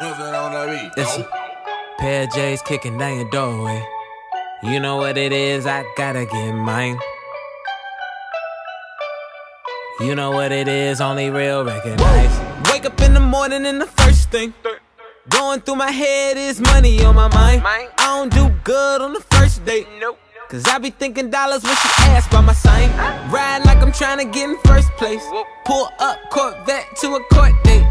Listen, pair of J's kicking down your doorway. You know what it is, I gotta get mine. You know what it is, only real recognize. Wake up in the morning and the first thing going through my head is money on my mind. I don't do good on the first date, cause I be thinking dollars when she asked by my sign. Ride like I'm trying to get in first place. Pull up Corvette to a court date.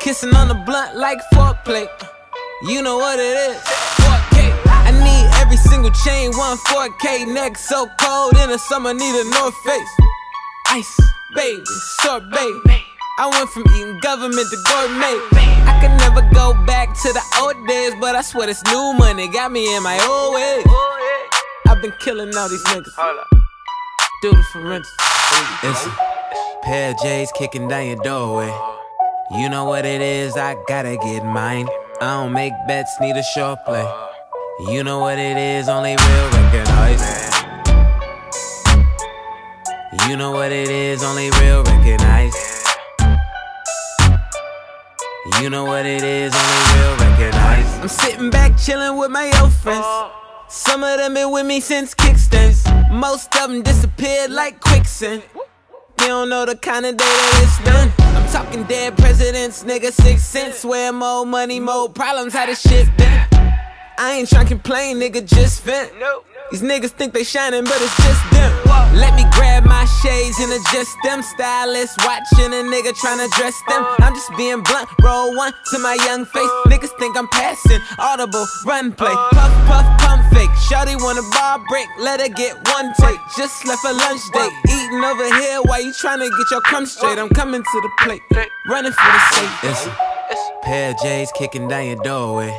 Kissing on the blunt like foreplay. You know what it is, 4K. I need every single chain, one 4K. Neck so cold in the summer, need a North Face. Ice, baby, sorbet. I went from eating government to gourmet. I could never go back to the old days, but I swear this new money got me in my old ways. I've been killing all these niggas. Do the forensics. It's a pair of J's kicking down your doorway. You know what it is, I gotta get mine. I don't make bets, need a short play. You know what it is, only real recognize. You know what it is, only real recognize. You know what it is, only real recognize. I'm sitting back chilling with my old friends. Some of them been with me since kickstands. Most of them disappeared like quicksand. They don't know the kind of day that it's done. I'm talking dead presidents, nigga, 6 cents. Swear more money, more problems, how this shit been? I ain't tryna complain, nigga, just vent. These niggas think they shining, but it's just them. Let me grab my shades and adjust them. Stylist watching a nigga tryna dress them. I'm just being blunt, roll one to my young face. Niggas think I'm passing, audible, run play. Puff, puff, pump fake, shawty want a bar break. Let her get one take, just left a lunch date. Eating over here while you tryna get your crumbs straight. I'm coming to the plate, running for the safe. It's a pair of J's kicking down your doorway.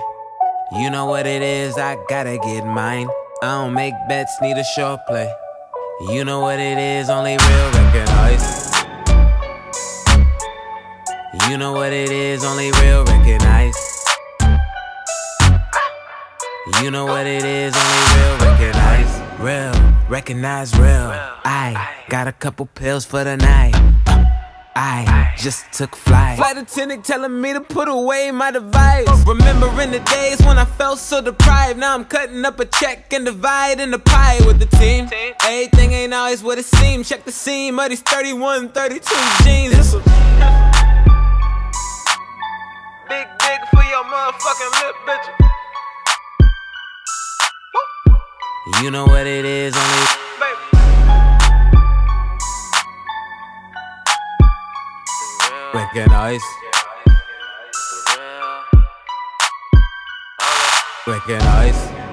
You know what it is, I gotta get mine. I don't make bets, need a short play. You know what it is, only real recognize. You know what it is, only real recognize. You know what it is, only real recognize. Real, recognize real. I got a couple pills for the night. I just took flight. Flight attendant telling me to put away my device. Remembering the days when I felt so deprived. Now I'm cutting up a check and dividing the pie with the team. Everything ain't always what it seems. Check the seam of these 31, 32 jeans. This big dick for your motherfucking lip, bitch. You know what it is, only baby. Recognize. Recognize.